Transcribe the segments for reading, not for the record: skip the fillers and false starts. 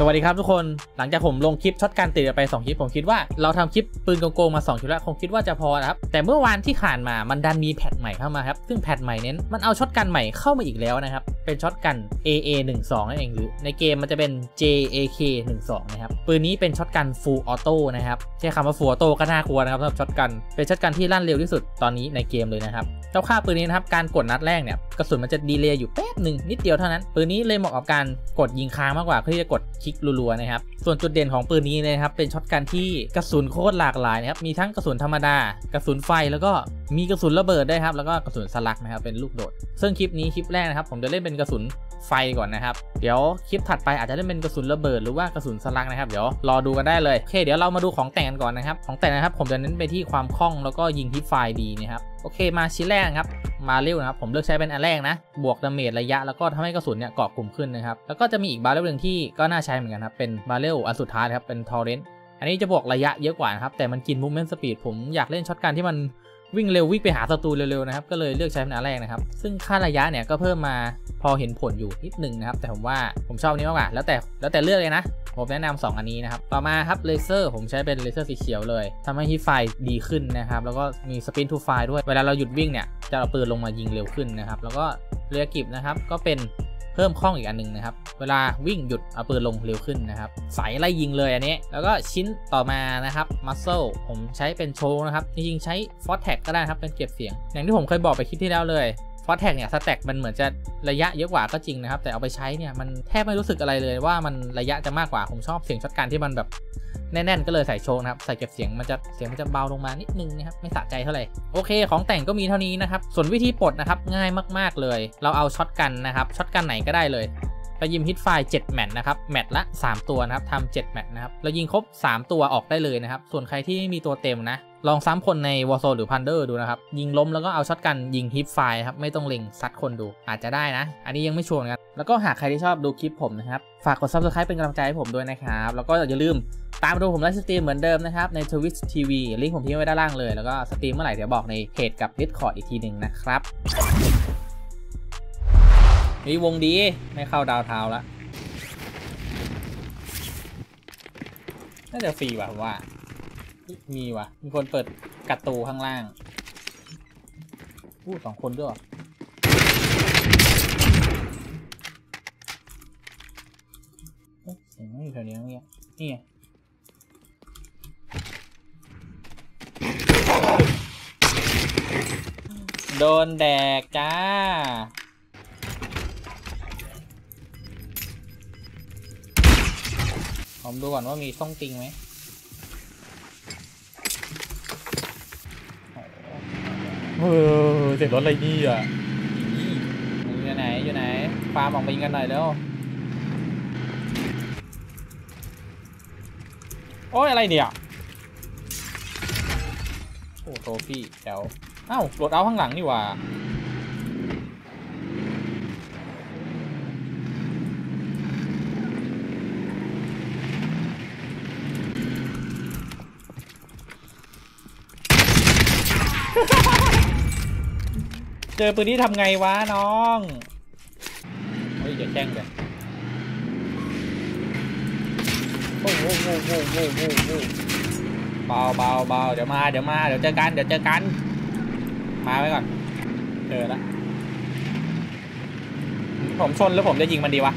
สวัสดีครับทุกคนหลังจากผมลงคลิปช็อตการติดไป2คลิปผมคิดว่าเราทำคลิปปืนโกงมา2คลิปแล้วคงคิดว่าจะพอนะครับแต่เมื่อวานที่ผ่านมามันดันมีแพทใหม่เข้ามาครับซึ่งแพทใหม่เน้นมันเอาช็อตกันใหม่เข้ามาอีกแล้วนะครับเป็นช็อตกัน AA12 นั่นเองหรือในเกมมันจะเป็น JAK-12 นะครับปืนนี้เป็นช็อตกัน Full Auto นะครับใช้คำว่า Full Auto ก็น่ากลัวนะครับสำหรับช็อตกันเป็นช็อตกันที่ลั่นเร็วที่สุดตอนนี้ในเกมเลยนะครับเจ้าค่าปืนนี้นะครับการกดนัดแรกเนี่ยกระสุนมันจะดีเลย์อยู่แป๊บหนึ่งนิดเดียวเท่านั้นปืนนี้เลยเหมาะกับการกดยิงค้างมากกว่าเพื่อที่จะกดคลิกรัวๆนะครับส่วนจุดเด่นของปืนนี้นะครับเป็นช็อตกันที่กระสุนโคตรหลากหลายนะครับมีทั้งกระสุนธรรมดากระสุนไฟแล้วก็มีกระสุนระเบิดได้ครับแล้วก็กระสุนสลักนะครับเป็นลูกโดดซึ่งคลิปนี้คลิปแรกนะครับผมจะเล่นเป็นกระสุนไฟก่อนนะครับเดี๋ยวคลิปถัดไปอาจจะเล่นเป็นกระสุนระเบิดหรือว่ากระสุนสลักนะครับเดี๋ยวรอดูกันได้เลยโอเคเดี๋ยวเรามาดูของแต่งกันก่อนนะครับของแต่งนะครับผมจะเน้นไปที่ความคล่องแล้วก็ยิงที่ไฟดีนะครับโอเคมาชิ้นแรกครับมาเร็วนะครับผมเลือกใช้เป็นอันแรกนะบวกดาเมจระยะแล้วก็ทำให้กระสุนเนี่ยเกาะกลุ่มขึ้นนะครับแล้วก็จะมีอีกบาเรลหนึ่งที่ก็น่าใช้เหมือนกันครับเป็นบาเรลอันสุดท้ายครับเป็นทอร์เรนต์อันนี้จะบวกระยะเยอะกว่านะครับแต่มันกินมูฟเมนต์สปีดผมอยากเล่นช็อตกันที่มันวิ่งเร็ววิ่งไปหาศัตรูเร็วๆนะครับก็เลยเลือกใช้เป็นอันแรกนะครับซึ่งค่าระยะเนี่ยก็เพิ่มมาพอเห็นผลอยู่นิดหนึ่งนะครับแต่ผมว่าผมชอบนี้มากกว่าแล้วแต่เลือกเลยนะผมแนะนำ2อันนี้นะครับต่อมาครับเลเซอร์ผมใช้เป็นเลเซอร์สีเขียวเลยทำให้ฮิตไฟดีขึ้นนะครับแล้วก็มีสปินทูไฟด้วยเวลาเราหยุดวิ่งเนี่ยจะเอาปืนลงมายิงเร็วขึ้นนะครับแล้วก็เรือกิบนะครับก็เป็นเพิ่มคล่องอีกอันนึงนะครับเวลาวิ่งหยุดเอาปืนลงเร็วขึ้นนะครับสายไล่ยิงเลยอันนี้แล้วก็ชิ้นต่อมานะครับมัสเซิลผมใช้เป็นโชว์นะครับจริงๆใช้ฟอสแท็กก็ได้ครับเป็นเก็บเสียงอย่างที่ผมเคยบอกไปคลิปที่แล้วเลยฟอสแท็กเนี่ยสแต็กมันเหมือนจะระยะเยอะกว่าก็จริงนะครับแต่เอาไปใช้เนี่ยมันแทบไม่รู้สึกอะไรเลยว่ามันระยะจะมากกว่าผมชอบเสียงช็อตการที่มันแบบแน่นๆก็เลยใส่โชว์นะครับใส่เก็บเสียงมันจะเบาลงมานิดนึงนะครับไม่สะใจเท่าไหร่โอเคของแต่งก็มีเท่านี้นะครับส่วนวิธีปลดนะครับง่ายมากๆเลยเราเอาช็อตกันนะครับช็อตกันไหนก็ได้เลยเรายิงฮิตไฟ7แมตช์นะครับแมตช์ละ3ตัวนะครับทำ7แมตช์นะครับเรายิงครบ3ตัวออกได้เลยนะครับส่วนใครที่ไม่มีตัวเต็มนะลองซ้ำคนใน Warzone หรือ Plunder ดูนะครับยิงล้มแล้วก็เอาช็อตกันยิงฮิปไฟครับไม่ต้องเล็งซัดคนดูอาจจะได้นะอันนี้ยังไม่ชัวร์กันแล้วก็หากใครที่ชอบดูคลิปผมนะครับฝากกด Subscribe เป็นกำลังใจให้ผมด้วยนะครับแล้วก็อย่าลืมตามดูผมไลฟ์สตรีมเหมือนเดิมนะครับใน Twitch TV ลิงก์ผมทิ้งไว้ด้านล่างเลยแล้วก็สตรีมเมื่อไหร่เดี๋ยวบอกในเพจกับ Discord อีกทีหนึ่งนะครับมีวงดีไม่เข้าดาวเท้าแล้วน่าจะฟรีว่ะว่ามีว่ะมีคนเปิดกระตูข้างล่างสองคนด้วยเสียงไม่อยู่แถวนี้เนี่ยนี่โดนแดกจ้าผมดูก่อนว่ามีซ่องติงไหมเสียงรถอะไรนี่อ่ะอยู่ไหนฟาร์มออกไปกันหน่อยแล้วโอ้ยอะไรเนี่ยโอ้โตพี่แจ๋วอ้าวรถเอาข้างหลังนี่ว่าเจอปืนนี้ทำไงวะน้องเฮ้ยอย่าแช่งเลยโอ้โหเบาเดี๋ยวมาเดี๋ยวเจอกันมาไว้ก่อนเจอละผมชนแล้วผมจะยิงมันดีวะ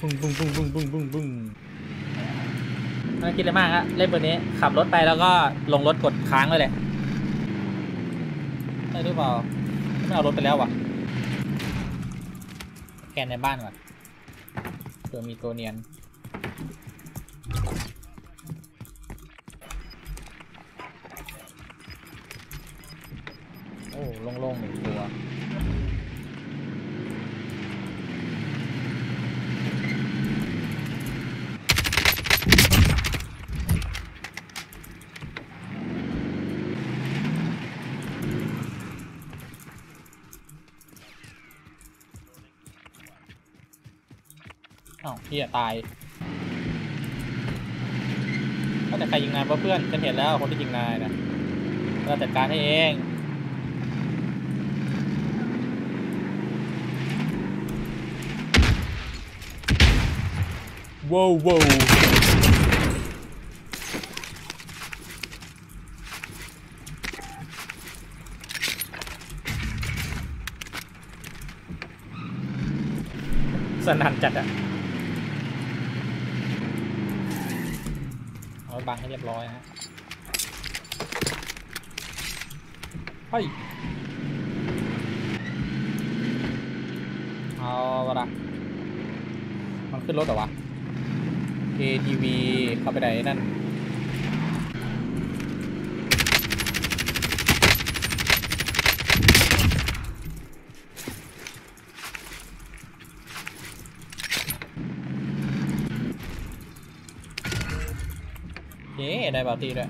บึ้งไม่ต้องคิดอะไรมากฮะเล่นปืนนี้ขับรถไปแล้วก็ลงรถกดค้างเลยแหละได้หรือเปล่าไม่เอารถไปแล้ววะแกนในบ้านก่อนเผื่อมีตัวเนียนโอ้โล่งๆหนึ่งตัวพี่จะตาย แต่ใครยิงนายเพราะเพื่อนฉันเห็นแล้วคนที่ยิงนายนะเราจัดการให้เองว้าวว้าวสนั่นจัดอะเอาบังให้เรียบร้อยฮะเฮ้ยเอาละมันขึ้นรถเหรอวะATV เข้าไปไหนนั่นเย้ได้บาตีด้วย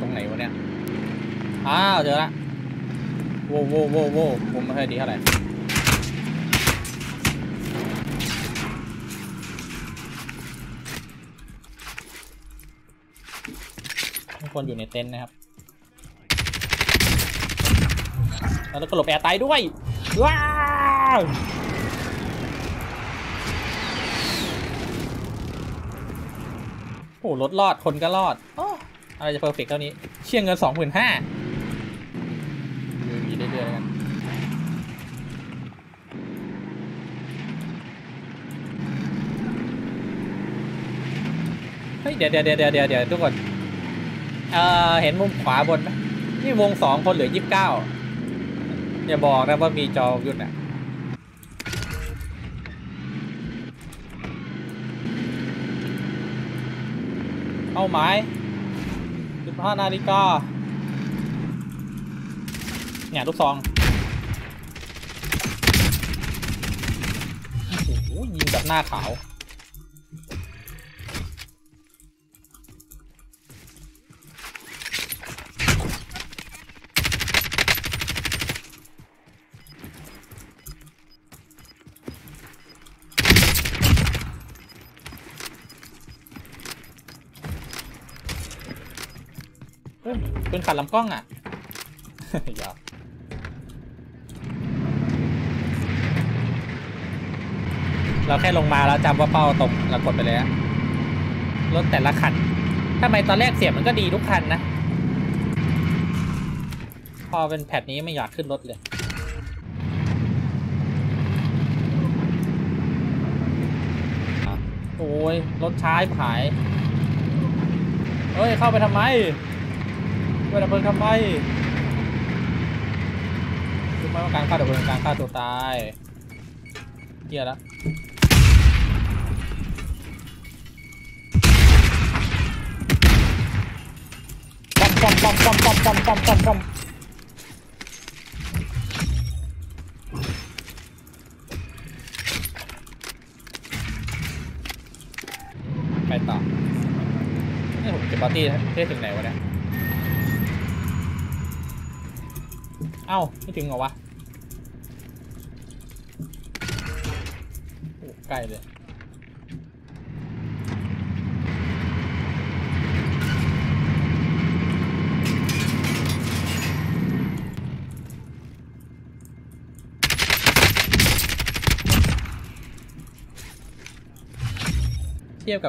ตรงไหนวะเนี่ยอ้าวเจอละโว้โว้โว้โว้ผมไม่ค่อยดีเท่าไหร่คนอยู่ในเต็นท์นะครับแล้วก็หลบแอร์ตายด้วยว้าวโอ้รถรอดคนก็รอดอะไรจะเพอร์เฟกต์เท่านี้เชี่ยงเงิน 25,000 อยู่อย่างนี้เรื่อยๆกันเฮ้ยเดี๋ยวทุกคนเห็นมุมขวาบนไหมนี่วง2คนเหลือ29อย่าบอกนะว่ามีจอยุดอ่ะเอาหมาย15 นาฬิกาเนี่ยลูกซองโอ้โหยิงแบบหน้าขาวเป็นขัดลำกล้องอ่ะยาวเราแค่ลงมาแล้วจำว่าเป้าตรงเรากดไปเลยฮะรถแต่ละคันทำไมตอนแรกเสียงมันก็ดีทุกคันนะพอเป็นแพทนี้ไม่อยากขึ้นรถเลยโอ้ยรถช้าหายเฮ้ยเข้าไปทำไมเวลาเบิร์นทำไมดูไหมว่าการฆ่าเด็กเบิร์นการฆ่าตัวตายเกียร์ละปั๊มไปต่อนี่ผมจะปาร์ตี้เท่ถึงไหนวะเนี่ยเอ้าไม่ถึงเหรอวะโอ้ใกล้เลยเทียบกั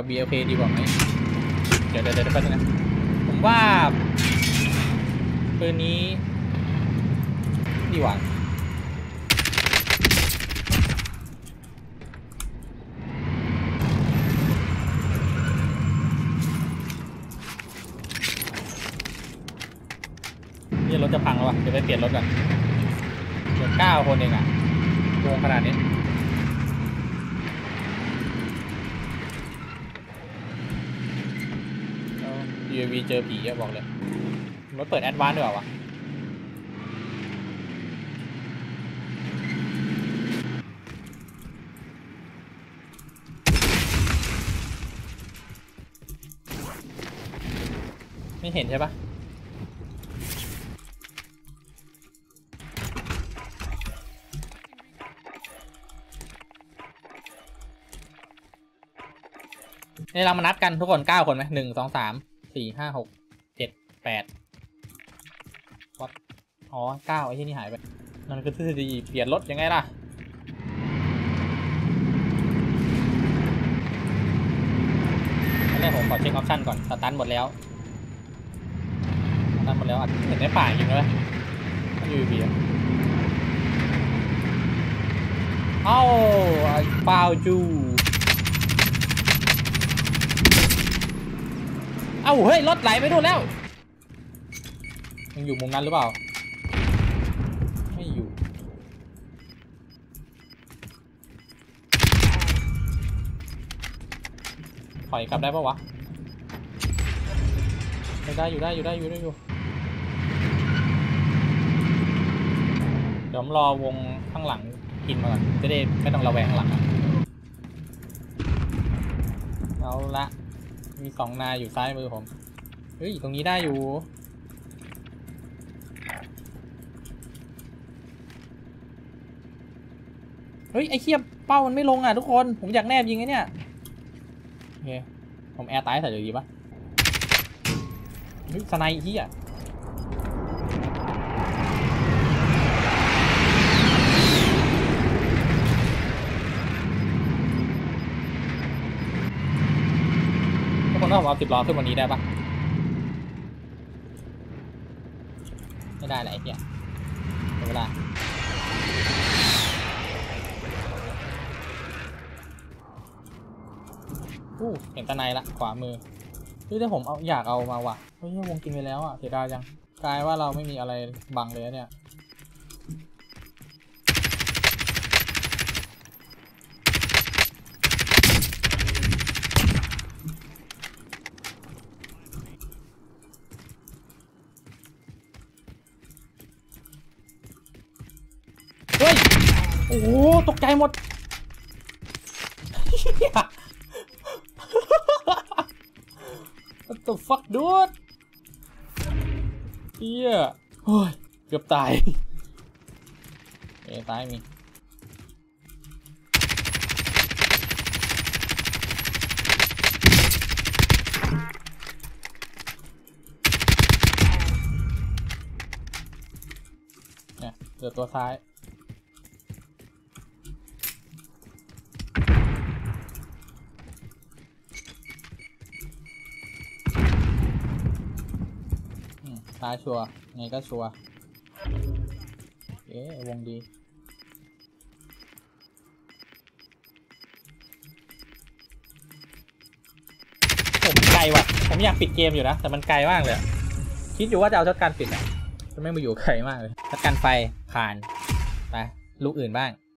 บ BLK ดีกว่าไหมเดี๋ยวแป๊บนึงนะผมว่าปืนนี้ดีกว่านี่รถจะพังแล้ววะเดี๋ยวไปเปลี่ยนรถกันเหลือ9 คนเองอ่ะโกงขนาดนี้UAV เจอผีอะบอกเลยรถเปิดแอดวานซ์ด้วยวะไม่เห็นใช่ปะ นี่เรามานับกันทุกคน9คนไหม1 2 3 4 5 6 7 8วัดอ๋อ9ไอ้ที่นี่หายไปนั่นคือทฤษฎีเปลี่ยนรถยังไงล่ะแรกผมขอเช็คออปชั่นก่อนสตาร์ทหมดแล้วอาจจะเห็นในป่าจริงเลยยูบีเอ้าเปล่าจูเอ้าเฮ้ยรถไหลไปดูแล้วยังอยู่มุมนั้นหรือเปล่าไม่อยู่ถอยกลับได้ปะวะได้อยู่เดี๋ยวรอวงข้างหลังกินมาก่อนจะได้ไม่ต้องระแวงข้างหลังเอาละมี2นายอยู่ซ้ายมือผมเฮ้ยตรงนี้ได้อยู่เฮ้ยไอ้เขี้ยเป้ามันไม่ลงอ่ะทุกคนผมอยากแนบยิงไอ้เนี่ยโอเคผมแอร์ตายใส่เลยดีปะเฮ้ยสไนเปอร์เหี้ยถ้าผมเอา10 ล้อขึ้นวันนี้ได้ปะไม่ได้ไหนเนี่ยเวลาเห็นตะไนละขวามือคือถ้าผมเอาอยากเอามาว่ะเฮ้ยวงกินไปแล้วอ่ะเสียดายจังกลายว่าเราไม่มีอะไรบังเลยเนี่ยโอ้โหตกใจหมด What the fuck dude เหี้ยโอ้ยเกือบตาย เอ้ยตายมีเนี่ยเหลือตัวซ้ายตายชัวร์ไงก็ชัวร์เอ๊ะวงดีผมไกลว่ะผมอยากปิดเกมอยู่นะแต่มันไกลมากเลยคิดอยู่ว่าจะเอาช็อตการปิดนะจะไม่มาอยู่ไกลมากเลยช็อตการไฟผ่านไปลูกอื่นบ้าง